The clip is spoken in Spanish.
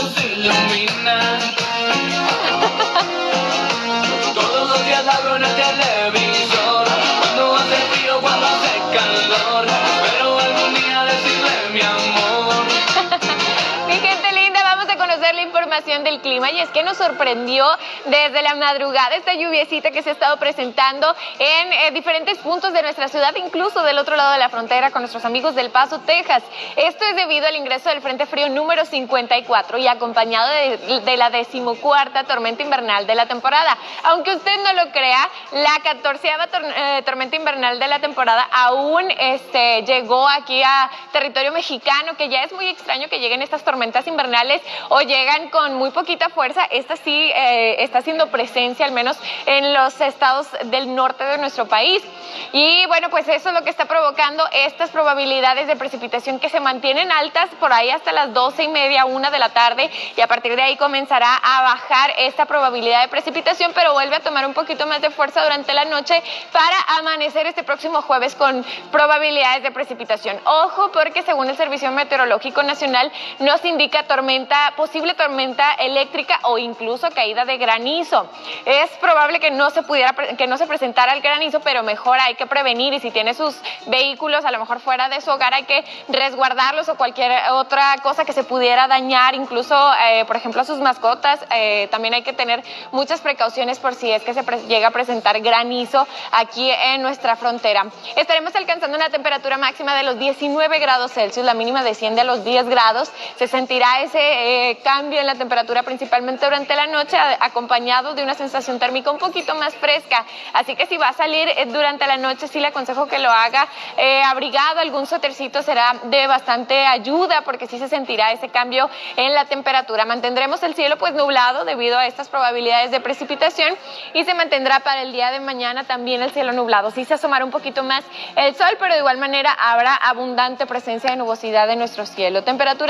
todo se ilumina. Todos los días abro el televisor, cuando hace frío, cuando hace calor. Espero algún día decirle mi amor. Mi gente linda, vamos a conocer la información del clima, y es que nos sorprendió desde la madrugada esta lluviecita que se ha estado presentando en diferentes puntos de nuestra ciudad, incluso del otro lado de la frontera con nuestros amigos del Paso, Texas. Esto es debido al ingreso del Frente Frío número 54 y acompañado de la 14ª tormenta invernal de la temporada. Aunque usted no lo crea, la 14ª tormenta invernal de la temporada aún llegó aquí a territorio mexicano, que ya es muy extraño que lleguen estas tormentas invernales o llegan con muy poquita fuerza. Esta sí está haciendo presencia, al menos en los estados del norte de nuestro país. Y bueno, pues eso es lo que está provocando estas probabilidades de precipitación que se mantienen altas por ahí hasta las 12:30, 1 de la tarde, y a partir de ahí comenzará a bajar esta probabilidad de precipitación, pero vuelve a tomar un poquito más de fuerza durante la noche para amanecer este próximo jueves con probabilidades de precipitación. Ojo, porque según el Servicio Meteorológico Nacional nos indica posible tormenta eléctrica o incluso caída de granizo. Es probable que no se presentara el granizo, pero mejor hay que prevenir, y si tiene sus vehículos a lo mejor fuera de su hogar hay que resguardarlos, o cualquier otra cosa que se pudiera dañar, incluso por ejemplo sus mascotas. También hay que tener muchas precauciones por si es que se llega a presentar granizo aquí en nuestra frontera. Estaremos alcanzando una temperatura máxima de los 19 grados Celsius, la mínima desciende a los 10 grados. Se sentirá ese cambio en la temperatura principalmente durante la noche, acompañado de una sensación térmica un poquito más fresca, así que si va a salir durante la noche, sí le aconsejo que lo haga abrigado. Algún suétercito será de bastante ayuda, porque sí se sentirá ese cambio en la temperatura. Mantendremos el cielo pues nublado debido a estas probabilidades de precipitación, y se mantendrá para el día de mañana también el cielo nublado. Sí se asomará un poquito más el sol, pero de igual manera habrá abundante presencia de nubosidad en nuestro cielo. Temperatura